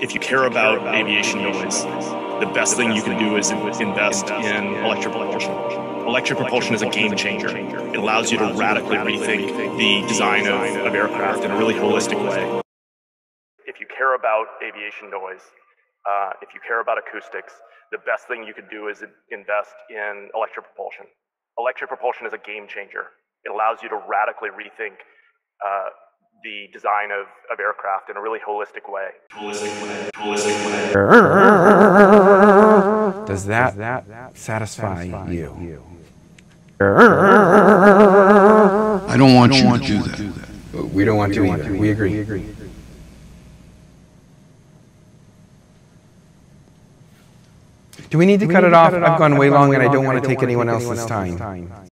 if you care about aviation noise, the best thing you can do is invest in electric propulsion. Electric propulsion is a game changer. It allows you to radically rethink the design of aircraft in a really holistic way. If you care about aviation noise, if you care about acoustics, the best thing you could do is invest in electric propulsion. Electric propulsion is a game changer. It allows you to radically rethink the design of aircraft in a really holistic way. Does that satisfy you? I don't want you to do that. We don't want to either. We agree. Do we need to cut it off? I've gone way long and I don't want to take anyone else's time.